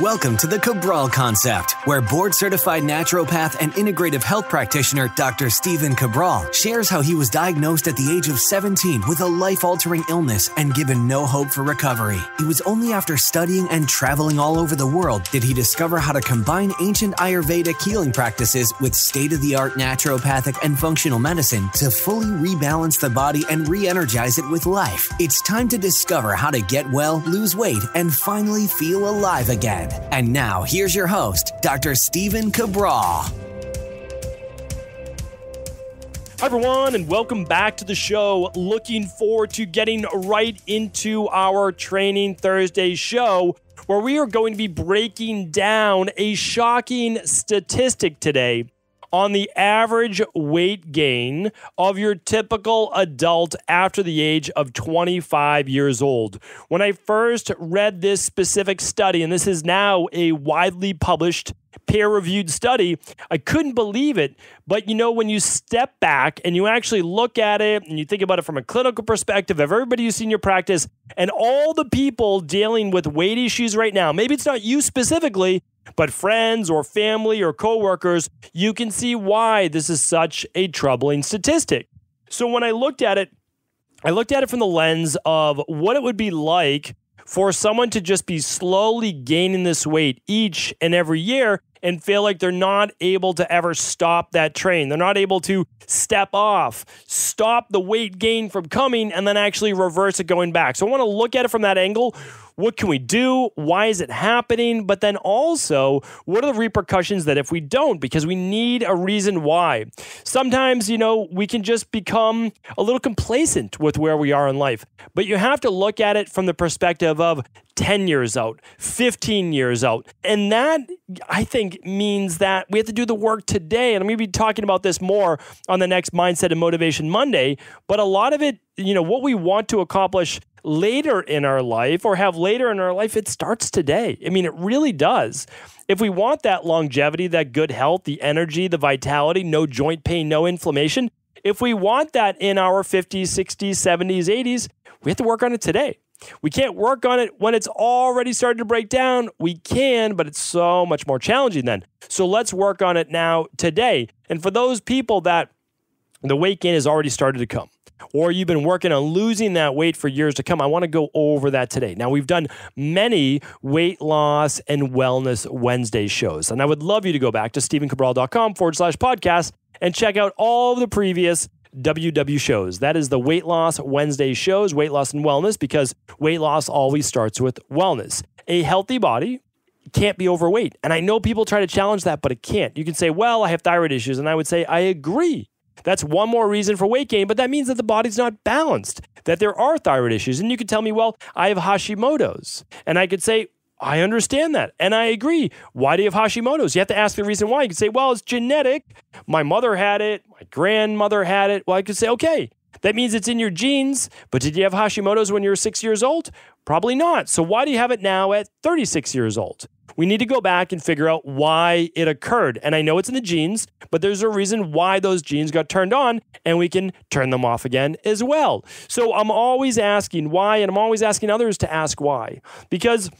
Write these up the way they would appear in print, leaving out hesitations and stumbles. Welcome to the Cabral Concept, where board-certified naturopath and integrative health practitioner Dr. Stephen Cabral shares how he was diagnosed at the age of 17 with a life-altering illness and given no hope for recovery. It was only after studying and traveling all over the world did he discover how to combine ancient Ayurvedic healing practices with state-of-the-art naturopathic and functional medicine to fully rebalance the body and re-energize it with life. It's time to discover how to get well, lose weight, and finally feel alive again. And now, here's your host, Dr. Stephen Cabral. Hi, everyone, and welcome back to the show. Looking forward to getting right into our Training Thursday show, where we are going to be breaking down a shocking statistic today on the average weight gain of your typical adult after the age of 25 years old. When I first read this specific study, and this is now a widely published peer-reviewed study, I couldn't believe it. But you know, when you step back and you actually look at it and you think about it from a clinical perspective of everybody you see in your practice and all the people dealing with weight issues right now, maybe it's not you specifically, but friends or family or coworkers, you can see why this is such a troubling statistic. So when I looked at it from the lens of what it would be like for someone to just be slowly gaining this weight each and every year and feel like they're not able to ever stop that train. They're not able to step off, stop the weight gain from coming, and then actually reverse it going back. So I want to look at it from that angle. What can we do? Why is it happening? But then also, what are the repercussions that if we don't? Because we need a reason why. Sometimes, you know, we can just become a little complacent with where we are in life. But you have to look at it from the perspective of 10 years out, 15 years out. And that, I think, means that we have to do the work today. And I'm going to be talking about this more on the next Mindset and Motivation Monday. But a lot of it, you know, what we want to accomplish later in our life or have later in our life, it starts today. I mean, it really does. If we want that longevity, that good health, the energy, the vitality, no joint pain, no inflammation, if we want that in our 50s, 60s, 70s, 80s, we have to work on it today. We can't work on it when it's already started to break down. We can, but it's so much more challenging then. So let's work on it now today. And for those people that the weight gain has already started to come, or you've been working on losing that weight for years to come, I want to go over that today. Now, we've done many weight loss and wellness Wednesday shows, and I would love you to go back to StephenCabral.com/podcast and check out all of the previous WW shows. That is the Weight Loss Wednesday shows, weight loss and wellness, because weight loss always starts with wellness. A healthy body can't be overweight. And I know people try to challenge that, but it can't. You can say, well, I have thyroid issues. And I would say, I agree. That's one more reason for weight gain, but that means that the body's not balanced, that there are thyroid issues. And you could tell me, well, I have Hashimoto's. And I could say, I understand that. And I agree. Why do you have Hashimoto's? You have to ask the reason why. You can say, well, it's genetic. My mother had it. My grandmother had it. Well, I could say, okay, that means it's in your genes. But did you have Hashimoto's when you were 6 years old? Probably not. So why do you have it now at 36 years old? We need to go back and figure out why it occurred. And I know it's in the genes, but there's a reason why those genes got turned on, and we can turn them off again as well. So I'm always asking why, and I'm always asking others to ask why. Because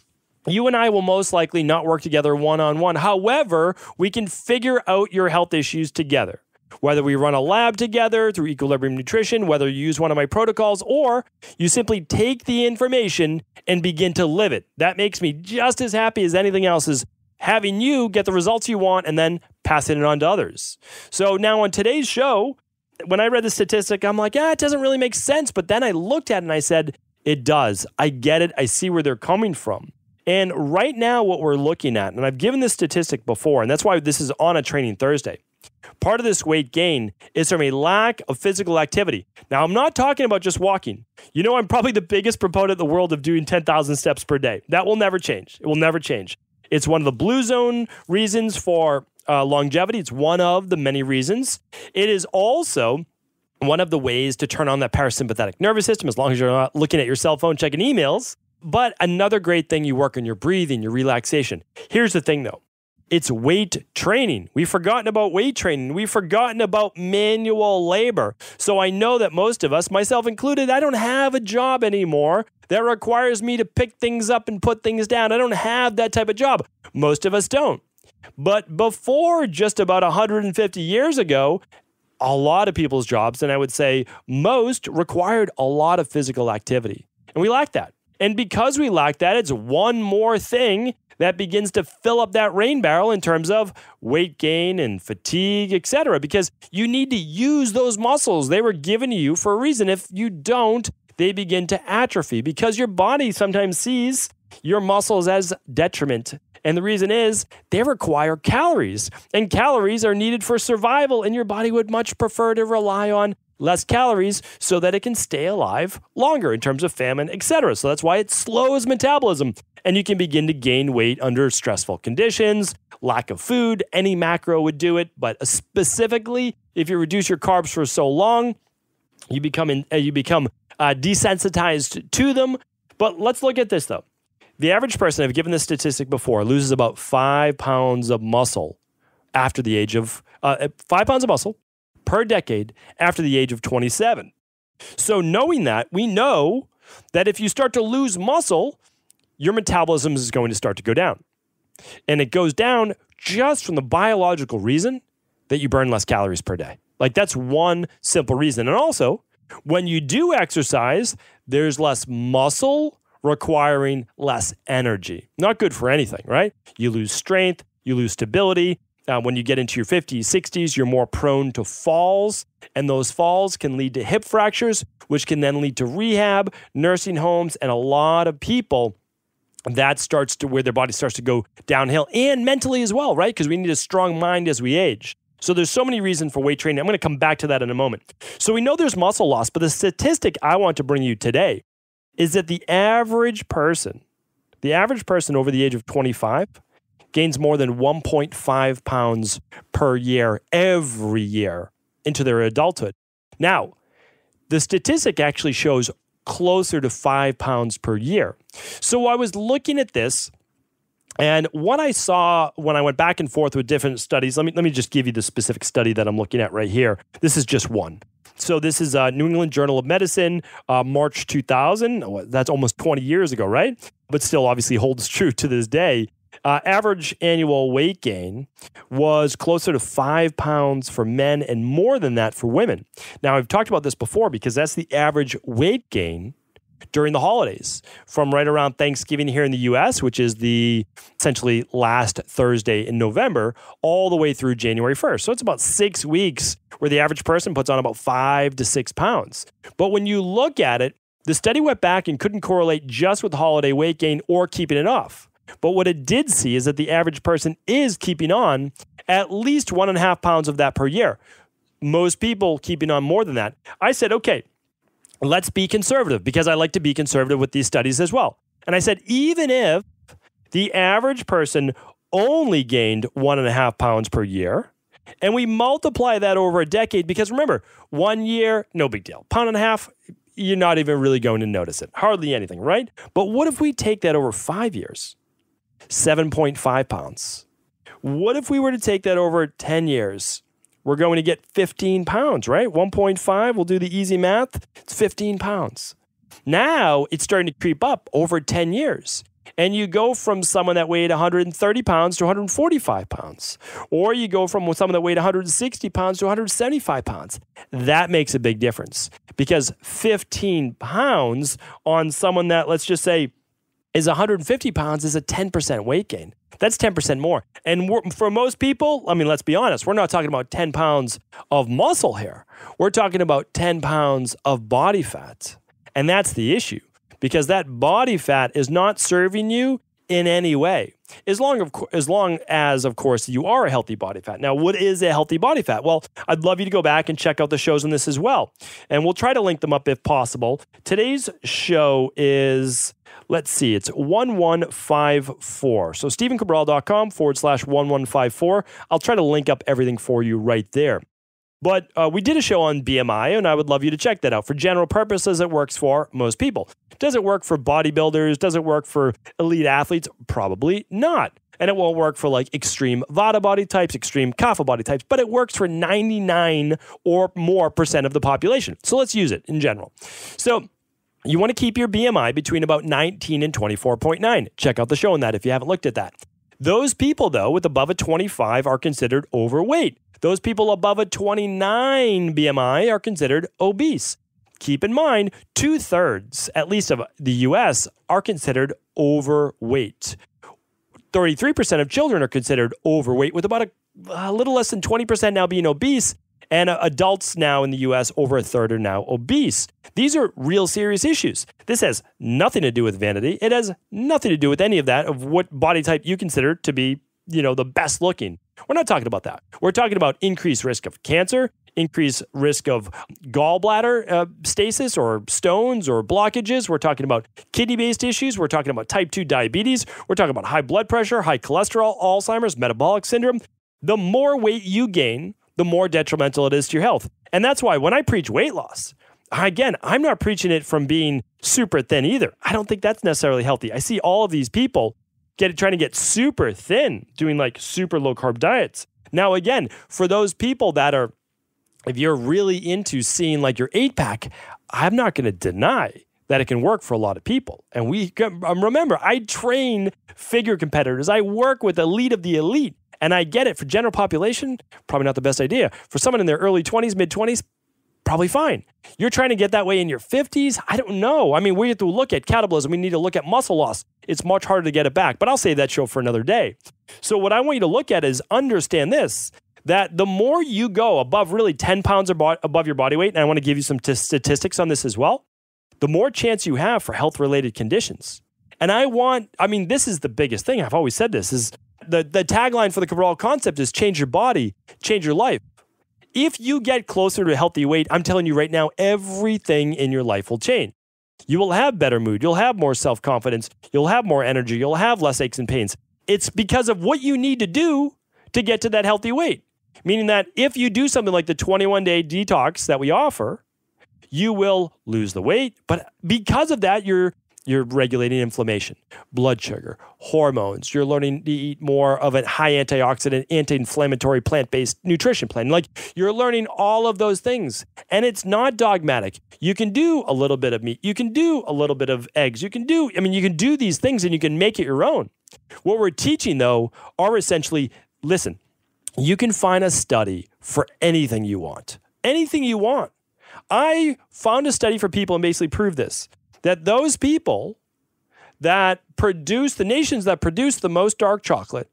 you and I will most likely not work together one-on-one. However, we can figure out your health issues together. Whether we run a lab together through Equilibrium Nutrition, whether you use one of my protocols, or you simply take the information and begin to live it. That makes me just as happy as anything else is having you get the results you want and then passing it on to others. So now on today's show, when I read the statistic, I'm like, it doesn't really make sense. But then I looked at it and I said, it does. I get it. I see where they're coming from. And right now what we're looking at, and I've given this statistic before, and that's why this is on a Training Thursday. Part of this weight gain is from a lack of physical activity. Now, I'm not talking about just walking. You know, I'm probably the biggest proponent in the world of doing 10,000 steps per day. That will never change. It will never change. It's one of the blue zone reasons for longevity. It's one of the many reasons. It is also one of the ways to turn on that parasympathetic nervous system, as long as you're not looking at your cell phone, checking emails. But another great thing, you work on your breathing, your relaxation. Here's the thing, though. It's weight training. We've forgotten about weight training. We've forgotten about manual labor. So I know that most of us, myself included, I don't have a job anymore That requires me to pick things up and put things down. I don't have that type of job. Most of us don't. But before just about 150 years ago, a lot of people's jobs, and I would say most, required a lot of physical activity. And we lack that. And because we lack that, it's one more thing that begins to fill up that rain barrel in terms of weight gain and fatigue, etc. Because you need to use those muscles. They were given to you for a reason. If you don't, they begin to atrophy because your body sometimes sees your muscles as detriment. And the reason is they require calories, and calories are needed for survival, and your body would much prefer to rely on less calories so that it can stay alive longer in terms of famine, etc. So that's why it slows metabolism, and you can begin to gain weight under stressful conditions, lack of food. Any macro would do it, but specifically if you reduce your carbs for so long, you become desensitized to them. But let's look at this though. The average person, I've given this statistic before, loses about 5 pounds of muscle after the age of 5 pounds of muscle per decade after the age of 27. So knowing that, we know that if you start to lose muscle, your metabolism is going to start to go down. And it goes down just from the biological reason that you burn less calories per day. Like that's one simple reason. And also, when you do exercise, there's less muscle requiring less energy. Not good for anything, right? You lose strength, you lose stability. When you get into your 50s, 60s, you're more prone to falls, and those falls can lead to hip fractures, which can then lead to rehab, nursing homes, and a lot of people, that starts to where their body starts to go downhill, and mentally as well, right? Because we need a strong mind as we age. So there's so many reasons for weight training. I'm going to come back to that in a moment. So we know there's muscle loss, but the statistic I want to bring you today is that the average person over the age of 25 gains more than 1.5 pounds per year every year into their adulthood. Now, the statistic actually shows closer to 5 pounds per year. So I was looking at this, and what I saw when I went back and forth with different studies, let me just give you the specific study that I'm looking at right here. This is just one. So this is New England Journal of Medicine, March 2000. That's almost 20 years ago, right? But still obviously holds true to this day. Average annual weight gain was closer to 5 pounds for men and more than that for women. Now, I've talked about this before because that's the average weight gain during the holidays from right around Thanksgiving here in the US, which is the essentially last Thursday in November, all the way through January 1st. So it's about 6 weeks where the average person puts on about 5 to 6 pounds. But when you look at it, the study went back and couldn't correlate just with holiday weight gain or keeping it off. But what it did see is that the average person is keeping on at least 1.5 pounds of that per year. Most people keeping on more than that. I said, okay, let's be conservative, because I like to be conservative with these studies as well. And I said, even if the average person only gained 1.5 pounds per year, and we multiply that over a decade, because remember, 1 year, no big deal. 1.5 pounds, you're not even really going to notice it. Hardly anything, right? But what if we take that over 5 years? 7.5 pounds. What if we were to take that over 10 years? We're going to get 15 pounds, right? 1.5, we'll do the easy math. It's 15 pounds. Now it's starting to creep up over 10 years. And you go from someone that weighed 130 pounds to 145 pounds. Or you go from someone that weighed 160 pounds to 175 pounds. That makes a big difference, because 15 pounds on someone that, let's just say, is 150 pounds is a 10% weight gain. That's 10% more. And for most people, I mean, let's be honest, we're not talking about 10 pounds of muscle here. We're talking about 10 pounds of body fat. And that's the issue, because that body fat is not serving you in any way. As long as, of course, you are a healthy body fat. Now, what is a healthy body fat? Well, I'd love you to go back and check out the shows on this as well. And we'll try to link them up if possible. Today's show is, let's see, it's 1154. So StephenCabral.com/1154. I'll try to link up everything for you right there. But we did a show on BMI, and I would love you to check that out. For general purposes, it works for most people. Does it work for bodybuilders? Does it work for elite athletes? Probably not. And it won't work for like extreme Vata body types, extreme Kapha body types, but it works for 99% or more of the population. So let's use it in general. So You want to keep your BMI between about 19 and 24.9. Check out the show on that if you haven't looked at that. Those people, though, with above a 25 are considered overweight. Those people above a 29 BMI are considered obese. Keep in mind, 2/3, at least of the U.S., are considered overweight. 33% of children are considered overweight, with about a little less than 20% now being obese, and adults now in the U.S., over a third are now obese. These are real serious issues. This has nothing to do with vanity. It has nothing to do with any of that, of what body type you consider to be, you know, the best looking. We're not talking about that. We're talking about increased risk of cancer, increased risk of gallbladder stasis or stones or blockages. We're talking about kidney-based issues. We're talking about type 2 diabetes. We're talking about high blood pressure, high cholesterol, Alzheimer's, metabolic syndrome. The more weight you gain, the more detrimental it is to your health. And that's why when I preach weight loss, again, I'm not preaching it from being super thin either. I don't think that's necessarily healthy. I see all of these people trying to get super thin, doing like super low-carb diets. Now, again, for those people that are, if you're really into seeing like your 8-pack, I'm not going to deny that it can work for a lot of people. And we remember, I train figure competitors. I work with elite of the elite. And I get it, for general population, probably not the best idea. For someone in their early 20s, mid-20s, probably fine. You're trying to get that way in your 50s? I don't know. I mean, we have to look at catabolism. We need to look at muscle loss. It's much harder to get it back, but I'll save that show for another day. So what I want you to look at is understand this, that the more you go above really 10 pounds above your body weight, and I want to give you some statistics on this as well, the more chance you have for health-related conditions. And I mean, this is the biggest thing. I've always said this is, the tagline for the Cabral Concept is change your body, change your life. If you get closer to a healthy weight, I'm telling you right now, everything in your life will change. You will have better mood. You'll have more self-confidence. You'll have more energy. You'll have less aches and pains. It's because of what you need to do to get to that healthy weight. Meaning that if you do something like the 21-day detox that we offer, you will lose the weight. But because of that, you're regulating inflammation, blood sugar, hormones. You're learning to eat more of a high antioxidant, anti-inflammatory, plant-based nutrition plan. Like, you're learning all of those things. And it's not dogmatic. You can do a little bit of meat. You can do a little bit of eggs. You can do these things and you can make it your own. What we're teaching, though, are essentially, listen, you can find a study for anything you want. Anything you want. I found a study for people and basically proved this. That those people that produce, the nations that produce the most dark chocolate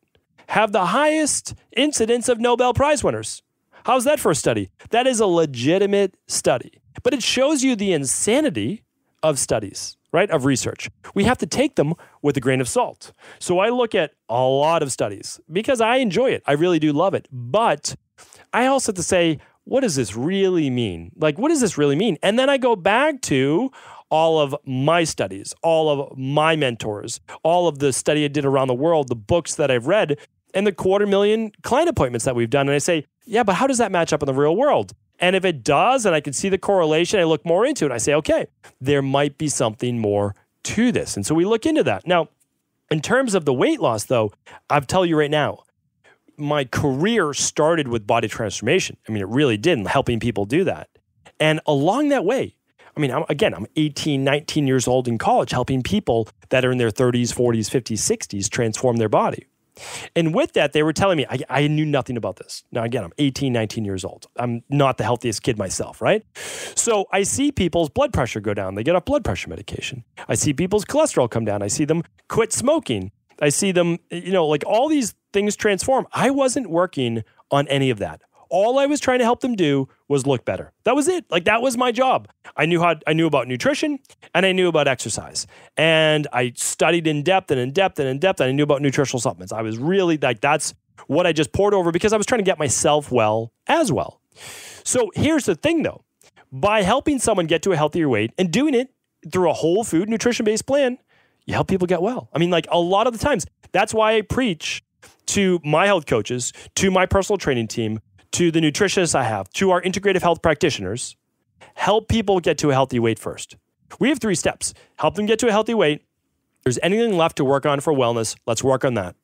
have the highest incidence of Nobel Prize winners. How's that for a study? That is a legitimate study. But it shows you the insanity of studies, right, of research. We have to take them with a grain of salt. So I look at a lot of studies because I enjoy it. I really do love it. But I also have to say, what does this really mean? Like, what does this really mean? And then I go back to all of my studies, all of my mentors, all of the study I did around the world, the books that I've read, and the 250,000 client appointments that we've done. And I say, yeah, but how does that match up in the real world? And if it does, and I can see the correlation, I look more into it. I say, okay, there might be something more to this. And so we look into that. Now, in terms of the weight loss, though, I'll tell you right now, my career started with body transformation. I mean, it really did, in helping people do that. And along that way, I mean, I'm 18, 19 years old in college, helping people that are in their 30s, 40s, 50s, 60s transform their body. And with that, they were telling me, I knew nothing about this. Now, again, I'm 18, 19 years old. I'm not the healthiest kid myself, right? So I see people's blood pressure go down. They get off blood pressure medication. I see people's cholesterol come down. I see them quit smoking. I see them, you know, like all these things transform. I wasn't working on any of that. All I was trying to help them do was look better. That was it. Like, that was my job. I knew about nutrition and I knew about exercise. And I studied in depth and in depth and in depth. And I knew about nutritional supplements. I was really like, that's what I just poured over because I was trying to get myself well as well. So here's the thing though, by helping someone get to a healthier weight and doing it through a whole food nutrition-based plan, you help people get well. I mean, like a lot of the times, that's why I preach to my health coaches, to my personal training team, to the nutritionists I have, to our integrative health practitioners, help people get to a healthy weight first. We have 3 steps. Help them get to a healthy weight. If there's anything left to work on for wellness, let's work on that.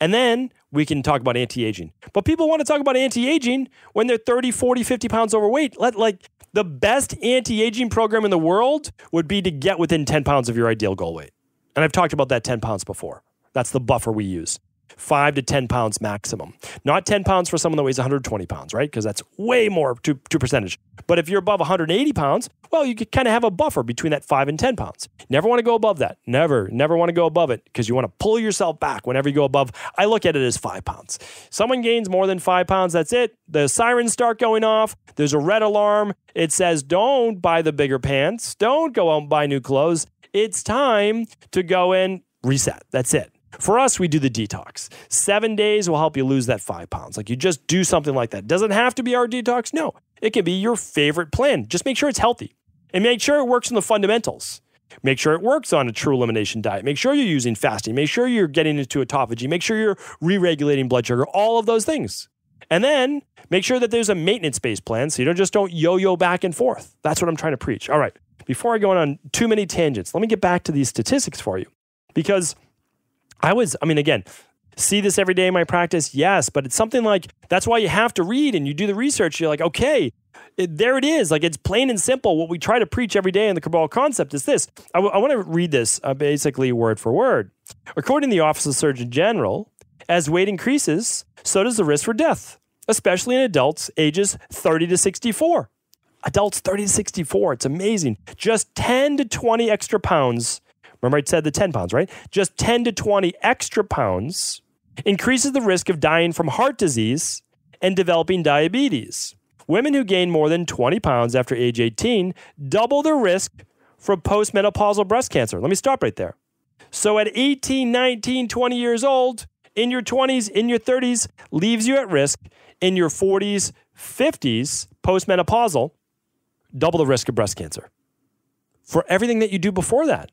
And then we can talk about anti-aging. But people want to talk about anti-aging when they're 30, 40, 50 pounds overweight. Like The best anti-aging program in the world would be to get within 10 pounds of your ideal goal weight. And I've talked about that 10 pounds before. That's the buffer we use. 5 to 10 pounds maximum. Not 10 pounds for someone that weighs 120 pounds, right? Because that's way more to percentage. But if you're above 180 pounds, well, you could kind of have a buffer between that 5 and 10 pounds. Never want to go above that. Never want to go above it because you want to pull yourself back whenever you go above. I look at it as 5 pounds. Someone gains more than 5 pounds, that's it. The sirens start going off. There's a red alarm. It says, don't buy the bigger pants. Don't go out and buy new clothes. It's time to go and reset. That's it. For us, we do the detox. 7 days will help you lose that 5 pounds. Like you just do something like that. Doesn't have to be our detox. No, it can be your favorite plan. Just make sure it's healthy and make sure it works on the fundamentals. Make sure it works on a true elimination diet. Make sure you're using fasting. Make sure you're getting into autophagy. Make sure you're re-regulating blood sugar, all of those things. And then make sure that there's a maintenance-based plan so you don't yo-yo back and forth. That's what I'm trying to preach. All right, before I go on too many tangents, let me get back to these statistics for you because I mean, again, see this every day in my practice? Yes, but it's something like, that's why you have to read and you do the research. You're like, okay, there it is. Like it's plain and simple. What we try to preach every day in the Cabral Concept is this. I want to read this basically word for word. According to the Office of Surgeon General, as weight increases, so does the risk for death, especially in adults ages 30 to 64. Adults 30 to 64, it's amazing. Just 10 to 20 extra pounds. Remember I said the 10 pounds, right? Just 10 to 20 extra pounds increases the risk of dying from heart disease and developing diabetes. Women who gain more than 20 pounds after age 18 double their risk for postmenopausal breast cancer. Let me stop right there. So at 18, 19, 20 years old, in your 20s, in your 30s, leaves you at risk in your 40s, 50s, postmenopausal, double the risk of breast cancer for everything that you do before that.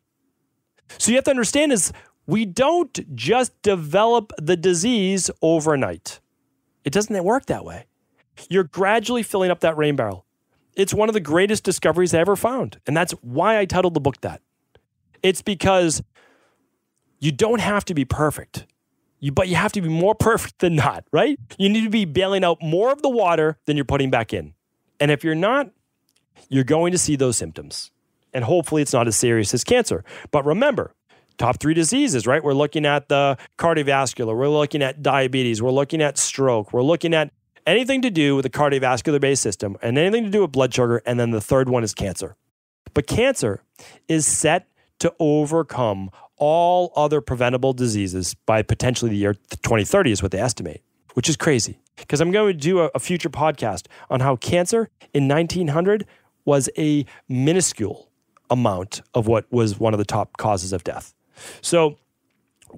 So you have to understand is we don't just develop the disease overnight. It doesn't work that way. You're gradually filling up that rain barrel. It's one of the greatest discoveries I ever found. And that's why I titled the book that. It's because you don't have to be perfect, but you have to be more perfect than not, right? You need to be bailing out more of the water than you're putting back in. And if you're not, you're going to see those symptoms. And hopefully it's not as serious as cancer. But remember, top 3 diseases, right? We're looking at the cardiovascular. We're looking at diabetes. We're looking at stroke. We're looking at anything to do with the cardiovascular-based system and anything to do with blood sugar. And then the third one is cancer. But cancer is set to overcome all other preventable diseases by potentially the year 2030 is what they estimate, which is crazy. Because I'm going to do a future podcast on how cancer in 1900 was a minuscule amount of what was one of the top causes of death. So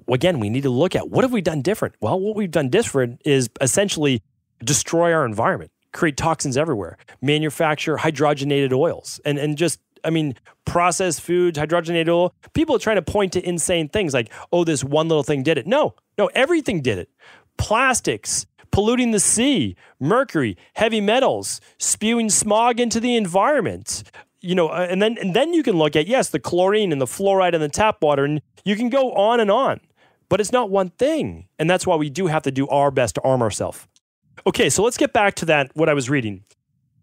again, we need to look at what have we done different? Well, what we've done different is essentially destroy our environment, create toxins everywhere, manufacture hydrogenated oils, and just, I mean, processed foods, hydrogenated oil. People are trying to point to insane things like, oh, this one little thing did it. No, everything did it. Plastics, polluting the sea, mercury, heavy metals, spewing smog into the environment. You know, and then you can look at, yes, the chlorine and the fluoride and the tap water, and you can go on. But it's not one thing. And that's why we do have to do our best to arm ourselves. Okay, so let's get back to that, what I was reading.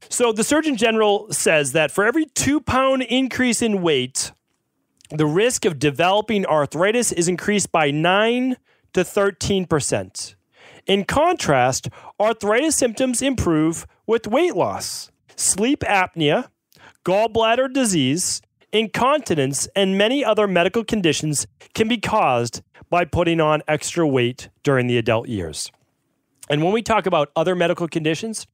So the Surgeon General says that for every 2-pound increase in weight, the risk of developing arthritis is increased by 9 to 13%. In contrast, arthritis symptoms improve with weight loss, sleep apnea, gallbladder disease, incontinence, and many other medical conditions can be caused by putting on extra weight during the adult years. And when we talk about other medical conditions,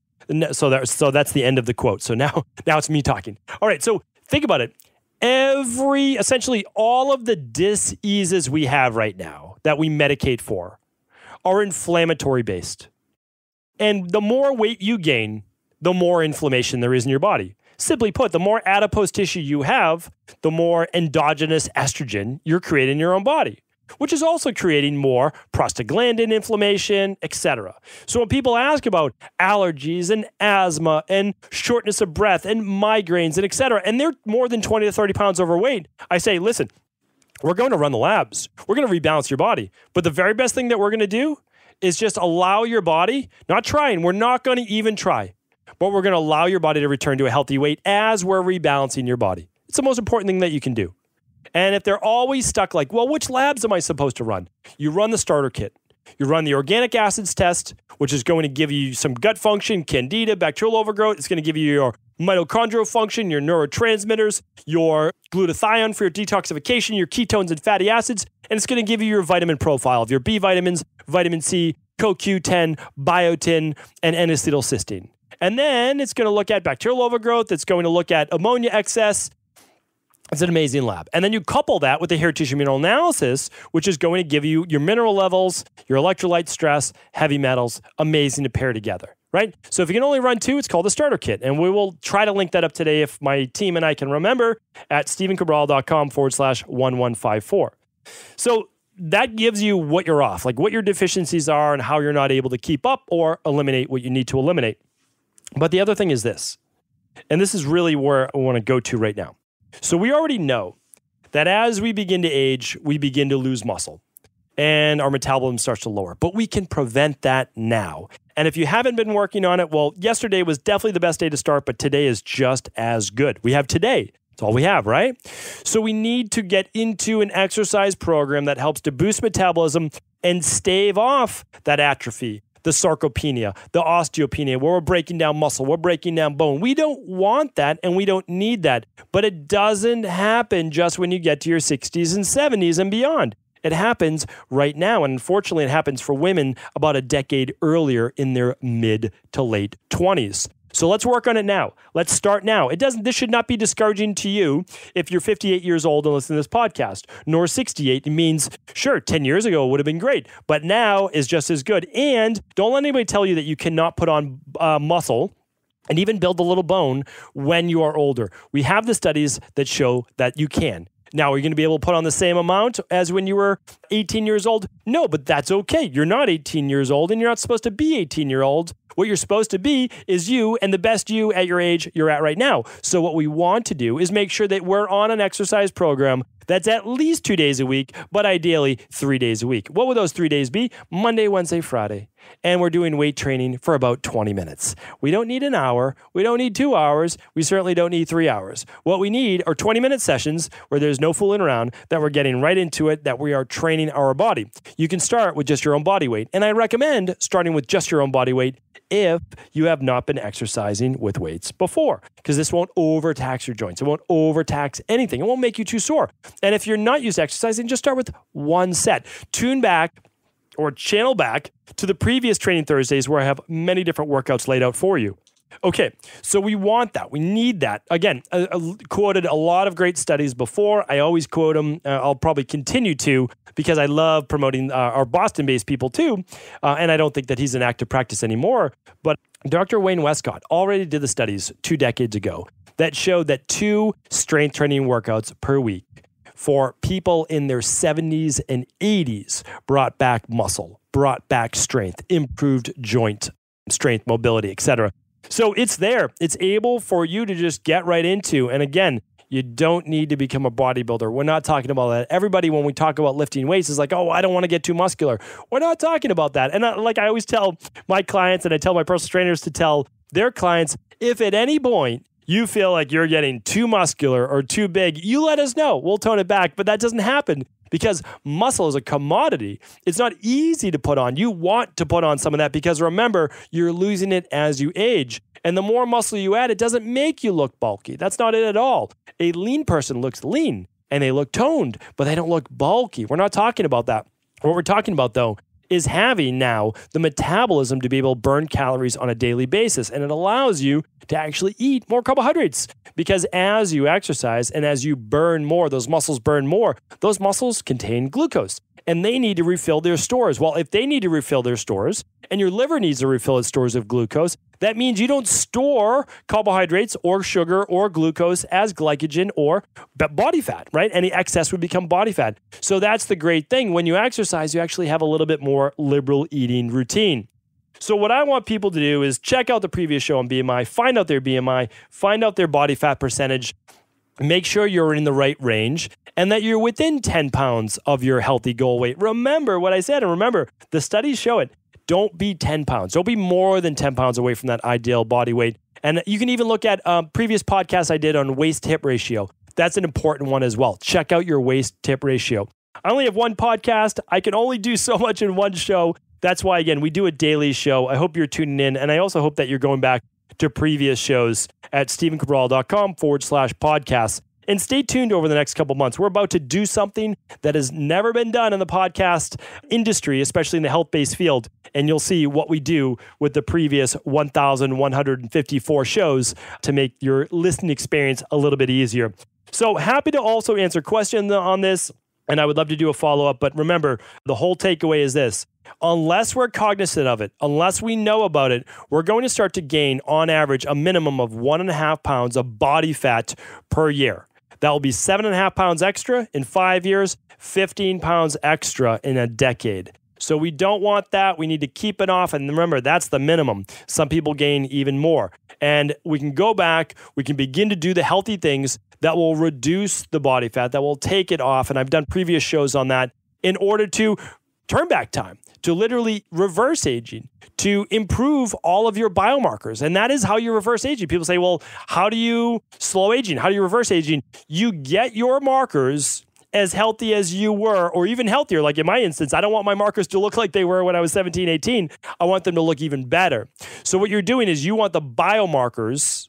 so that's the end of the quote. So now it's me talking. All right, so think about it. Essentially all of the diseases we have right now that we medicate for are inflammatory based. And the more weight you gain, the more inflammation there is in your body. Simply put, the more adipose tissue you have, the more endogenous estrogen you're creating in your own body, which is also creating more prostaglandin inflammation, etc. So when people ask about allergies and asthma and shortness of breath and migraines and etc., and they're more than 20 to 30 pounds overweight, I say, listen, we're going to run the labs. We're going to rebalance your body. But the very best thing that we're going to do is just allow your body, not trying. We're not going to even try. but we're going to allow your body to return to a healthy weight as we're rebalancing your body. It's the most important thing that you can do. And if they're always stuck like, well, which labs am I supposed to run? You run the starter kit. You run the organic acids test, which is going to give you some gut function, candida, bacterial overgrowth. It's going to give you your mitochondrial function, your neurotransmitters, your glutathione for your detoxification, your ketones and fatty acids. And it's going to give you your vitamin profile of your B vitamins, vitamin C, CoQ10, biotin, and N-acetylcysteine. And then it's going to look at bacterial overgrowth. It's going to look at ammonia excess. It's an amazing lab. And then you couple that with the hair tissue mineral analysis, which is going to give you your mineral levels, your electrolyte stress, heavy metals, amazing to pair together, right? So if you can only run two, it's called a starter kit. And we will try to link that up today if my team and I can remember at StephenCabral.com/1154. So that gives you what you're off, like what your deficiencies are and how you're not able to keep up or eliminate what you need to eliminate. But the other thing is this, and this is really where I want to go to right now. So we already know that as we begin to age, we begin to lose muscle and our metabolism starts to lower, but we can prevent that now. And if you haven't been working on it, well, yesterday was definitely the best day to start, but today is just as good. We have today. It's all we have, right? So we need to get into an exercise program that helps to boost metabolism and stave off that atrophy, the sarcopenia, the osteopenia, where we're breaking down muscle, we're breaking down bone. We don't want that and we don't need that, but it doesn't happen just when you get to your 60s and 70s and beyond. It happens right now, and unfortunately it happens for women about a decade earlier in their mid to late 20s. So let's work on it now. Let's start now. This should not be discouraging to you if you're 58 years old and listen to this podcast, nor 68. It means, sure, 10 years ago would have been great, but now is just as good. And don't let anybody tell you that you cannot put on muscle and even build a little bone when you are older. We have the studies that show that you can. Now, are you going to be able to put on the same amount as when you were 18 years old? No, but that's okay. You're not 18 years old and you're not supposed to be 18 years old. What you're supposed to be is you and the best you at your age you're at right now. So what we want to do is make sure that we're on an exercise program that's at least 2 days a week, but ideally 3 days a week. What would those 3 days be? Monday, Wednesday, Friday. And we're doing weight training for about 20 minutes. We don't need an hour. We don't need 2 hours. We certainly don't need 3 hours. What we need are 20-minute sessions where there's no fooling around, that we're getting right into it, that we are training our body. You can start with just your own body weight. And I recommend starting with just your own body weight if you have not been exercising with weights before, because this won't overtax your joints. It won't overtax anything. It won't make you too sore. And if you're not used to exercising, just start with one set. Tune back or channel back to the previous Training Thursdays where I have many different workouts laid out for you. Okay, so we want that. We need that. Again, I quoted a lot of great studies before. I always quote them. I'll probably continue to because I love promoting our Boston-based people too. And I don't think that he's in active practice anymore. But Dr. Wayne Westcott already did the studies 2 decades ago that showed that 2 strength training workouts per week for people in their 70s and 80s brought back muscle, brought back strength, improved joint strength, mobility, etc. So it's there. It's able for you to just get right into. And again, you don't need to become a bodybuilder. We're not talking about that. Everybody, when we talk about lifting weights, is like, oh, I don't want to get too muscular. We're not talking about that. And like I always tell my clients and I tell my personal trainers to tell their clients, if at any point you feel like you're getting too muscular or too big, you let us know. We'll tone it back. But that doesn't happen because muscle is a commodity. It's not easy to put on. You want to put on some of that because remember, you're losing it as you age. And the more muscle you add, it doesn't make you look bulky. That's not it at all. A lean person looks lean and they look toned, but they don't look bulky. We're not talking about that. What we're talking about though is having now the metabolism to be able to burn calories on a daily basis. And it allows you to actually eat more carbohydrates because as you exercise and as you burn more, those muscles burn more. Those muscles contain glucose and they need to refill their stores. Well, if they need to refill their stores and your liver needs to refill its stores of glucose, that means you don't store carbohydrates or sugar or glucose as glycogen or body fat, right? Any excess would become body fat. So that's the great thing. When you exercise, you actually have a little bit more liberal eating routine. So what I want people to do is check out the previous show on BMI, find out their body fat percentage, make sure you're in the right range and that you're within 10 pounds of your healthy goal weight. Remember what I said, and remember, the studies show it. Don't be 10 pounds. Don't be more than 10 pounds away from that ideal body weight. And you can even look at previous podcasts I did on waist-hip ratio. That's an important one as well. Check out your waist-hip ratio. I only have one podcast. I can only do so much in one show. That's why, again, we do a daily show. I hope you're tuning in. And I also hope that you're going back to previous shows at StephenCabral.com/podcasts. And stay tuned over the next couple months. We're about to do something that has never been done in the podcast industry, especially in the health-based field. And you'll see what we do with the previous 1,154 shows to make your listening experience a little bit easier. So happy to also answer questions on this. And I would love to do a follow-up. But remember, the whole takeaway is this. Unless we're cognizant of it, unless we know about it, we're going to start to gain, on average, a minimum of 1.5 pounds of body fat per year. That will be 7.5 pounds extra in 5 years, 15 pounds extra in a decade. So we don't want that. We need to keep it off. And remember, that's the minimum. Some people gain even more. And we can go back. We can begin to do the healthy things that will reduce the body fat, that will take it off. And I've done previous shows on that in order to turn back time, to literally reverse aging, to improve all of your biomarkers. And that is how you reverse aging. People say, well, how do you slow aging? How do you reverse aging? You get your markers as healthy as you were, or even healthier. Like in my instance, I don't want my markers to look like they were when I was 17, 18. I want them to look even better. So what you're doing is you want the biomarkers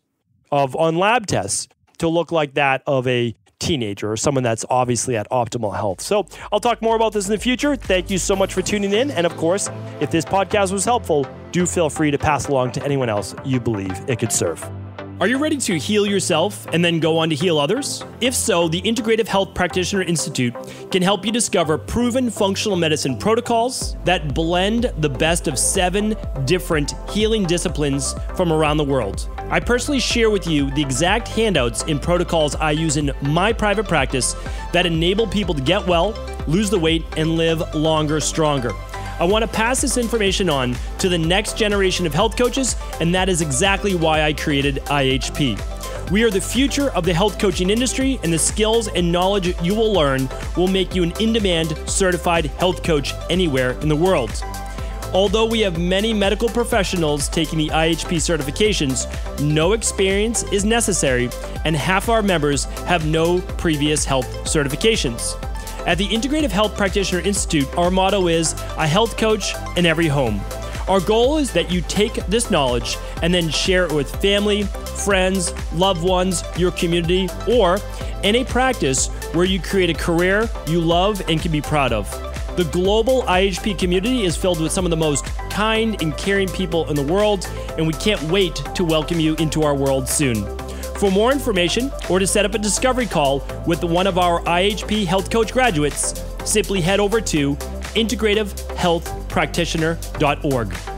on lab tests to look like that of a teenager or someone that's obviously at optimal health. So I'll talk more about this in the future. Thank you so much for tuning in. And of course, if this podcast was helpful, do feel free to pass along to anyone else you believe it could serve. Are you ready to heal yourself and then go on to heal others? If so, the Integrative Health Practitioner Institute can help you discover proven functional medicine protocols that blend the best of 7 different healing disciplines from around the world. I personally share with you the exact handouts and protocols I use in my private practice that enable people to get well, lose the weight, and live longer, stronger. I want to pass this information on to the next generation of health coaches, and that is exactly why I created IHP. We are the future of the health coaching industry, and the skills and knowledge you will learn will make you an in-demand certified health coach anywhere in the world. Although we have many medical professionals taking the IHP certifications, no experience is necessary, and half our members have no previous health certifications. At the Integrative Health Practitioner Institute, our motto is a health coach in every home. Our goal is that you take this knowledge and then share it with family, friends, loved ones, your community, or in a practice where you create a career you love and can be proud of. The global IHP community is filled with some of the most kind and caring people in the world, and we can't wait to welcome you into our world soon. For more information or to set up a discovery call with one of our IHP Health Coach graduates, simply head over to integrativehealthpractitioner.org.